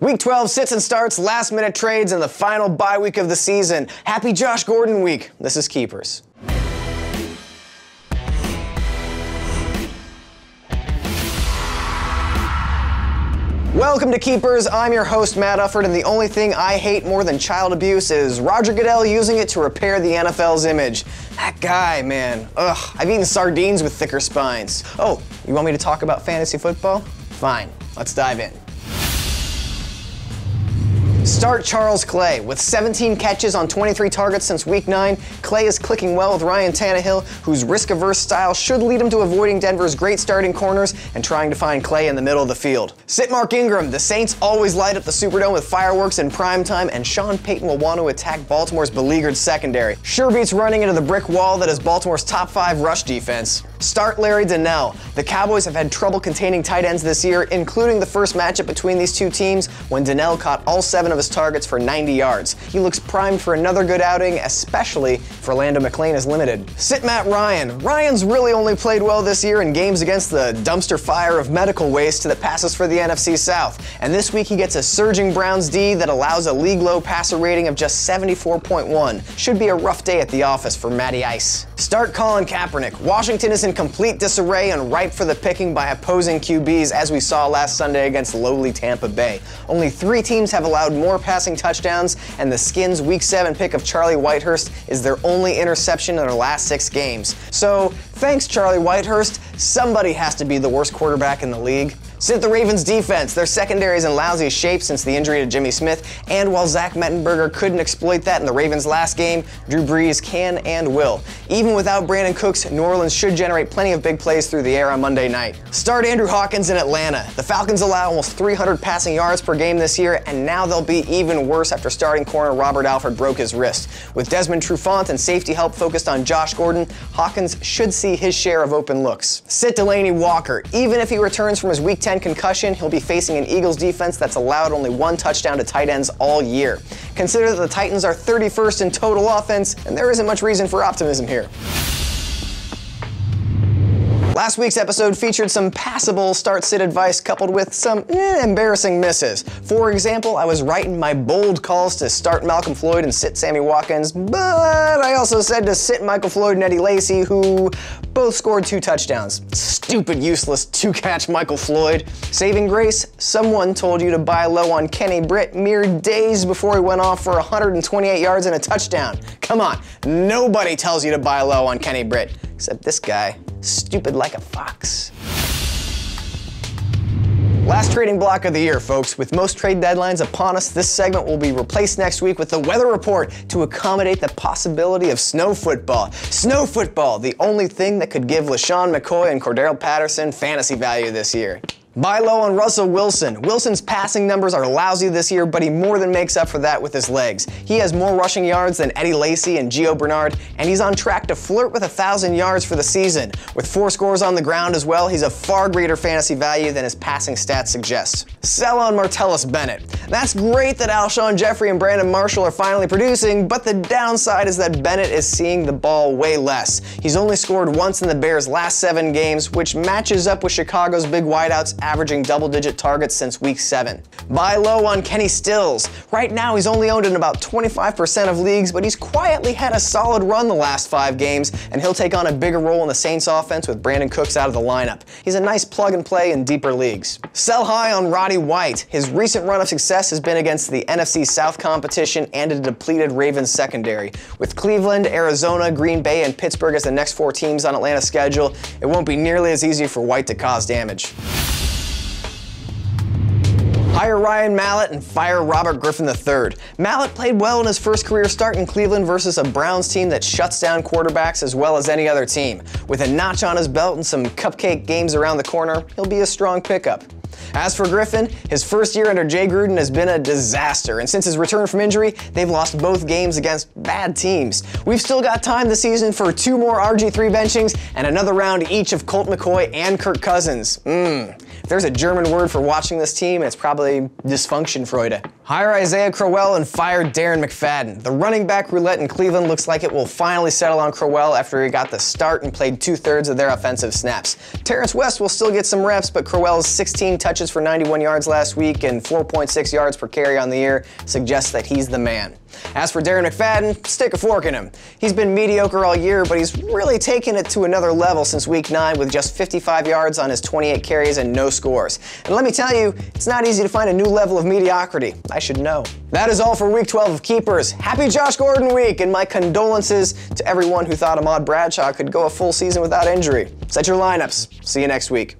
Week 12 sits and starts, last minute trades, and the final bye week of the season. Happy Josh Gordon week. This is Keepers. Welcome to Keepers. I'm your host, Matt Ufford, and the only thing I hate more than child abuse is Roger Goodell using it to repair the NFL's image. That guy, man. Ugh, I've eaten sardines with thicker spines. Oh, you want me to talk about fantasy football? Fine, let's dive in. Start Charles Clay. With 17 catches on 23 targets since Week 9, Clay is clicking well with Ryan Tannehill, whose risk-averse style should lead him to avoiding Denver's great starting corners and trying to find Clay in the middle of the field. Sit Mark Ingram. The Saints always light up the Superdome with fireworks in primetime, and Sean Payton will want to attack Baltimore's beleaguered secondary. Sure beats running into the brick wall that is Baltimore's top 5 rush defense. Start Larry Donnell. The Cowboys have had trouble containing tight ends this year, including the first matchup between these two teams when Donnell caught all 7 of his targets for 90 yards. He looks primed for another good outing, especially if Orlando McClain is limited. Sit Matt Ryan. Ryan's really only played well this year in games against the dumpster fire of medical waste that passes for the NFC South, and this week he gets a surging Browns D that allows a league-low passer rating of just 74.1. Should be a rough day at the office for Matty Ice. Start Colin Kaepernick. Washington is in complete disarray and ripe for the picking by opposing QBs, as we saw last Sunday against lowly Tampa Bay. Only 3 teams have allowed more passing touchdowns, and the Skins' Week 7 pick of Charlie Whitehurst is their only interception in their last 6 games. So, thanks Charlie Whitehurst, somebody has to be the worst quarterback in the league. Sit the Ravens' defense. Their secondary is in lousy shape since the injury to Jimmy Smith, and while Zach Mettenberger couldn't exploit that in the Ravens' last game, Drew Brees can and will. Even without Brandon Cooks, New Orleans should generate plenty of big plays through the air on Monday night. Start Andrew Hawkins in Atlanta. The Falcons allow almost 300 passing yards per game this year, and now they'll be even worse after starting corner Robert Alfred broke his wrist. With Desmond Trufant and safety help focused on Josh Gordon, Hawkins should see his share of open looks. Sit Delanie Walker. Even if he returns from his Week 10 concussion, he'll be facing an Eagles defense that's allowed only 1 touchdown to tight ends all year. Consider that the Titans are 31st in total offense, and there isn't much reason for optimism here. Last week's episode featured some passable start-sit advice coupled with some embarrassing misses. For example, I was right in my bold calls to start Malcolm Floyd and sit Sammy Watkins, but I also said to sit Michael Floyd and Eddie Lacy, who both scored 2 touchdowns. Stupid, useless two-catch Michael Floyd. Saving grace, someone told you to buy low on Kenny Britt mere days before he went off for 128 yards and a touchdown. Come on, nobody tells you to buy low on Kenny Britt, except this guy. Stupid like a fox. Last trading block of the year, folks. With most trade deadlines upon us, this segment will be replaced next week with the weather report to accommodate the possibility of snow football. Snow football, the only thing that could give LeSean McCoy and Cordarrelle Patterson fantasy value this year. Buy low on Russell Wilson. Wilson's passing numbers are lousy this year, but he more than makes up for that with his legs. He has more rushing yards than Eddie Lacy and Gio Bernard, and he's on track to flirt with 1,000 yards for the season. With 4 scores on the ground as well, he's a far greater fantasy value than his passing stats suggest. Sell on Martellus Bennett. That's great that Alshon Jeffrey and Brandon Marshall are finally producing, but the downside is that Bennett is seeing the ball way less. He's only scored once in the Bears' last 7 games, which matches up with Chicago's big wideouts averaging double-digit targets since Week 7. Buy low on Kenny Stills. Right now, he's only owned in about 25% of leagues, but he's quietly had a solid run the last 5 games, and he'll take on a bigger role in the Saints offense with Brandon Cooks out of the lineup. He's a nice plug-and-play in deeper leagues. Sell high on Roddy White. His recent run of success has been against the NFC South competition and a depleted Ravens secondary. With Cleveland, Arizona, Green Bay, and Pittsburgh as the next 4 teams on Atlanta's schedule, it won't be nearly as easy for White to cause damage. Hire Ryan Mallett and fire Robert Griffin III. Mallett played well in his first career start in Cleveland versus a Browns team that shuts down quarterbacks as well as any other team. With a notch on his belt and some cupcake games around the corner, he'll be a strong pickup. As for Griffin, his first year under Jay Gruden has been a disaster, and since his return from injury, they've lost both games against bad teams. We've still got time this season for 2 more RG3 benchings and another round each of Colt McCoy and Kirk Cousins. If there's a German word for watching this team, it's probably Dysfunctionfreude. Hire Isaiah Crowell and fire Darren McFadden. The running back roulette in Cleveland looks like it will finally settle on Crowell after he got the start and played 2/3 of their offensive snaps. Terrence West will still get some reps, but Crowell's 16 touches for 91 yards last week and 4.6 yards per carry on the year suggests that he's the man. As for Darren McFadden, stick a fork in him. He's been mediocre all year, but he's really taken it to another level since week 9 with just 55 yards on his 28 carries and no scores. And let me tell you, it's not easy to find a new level of mediocrity. I should know. That is all for week 12 of Keepers. Happy Josh Gordon week, and my condolences to everyone who thought Ahmad Bradshaw could go a full season without injury. Set your lineups. See you next week.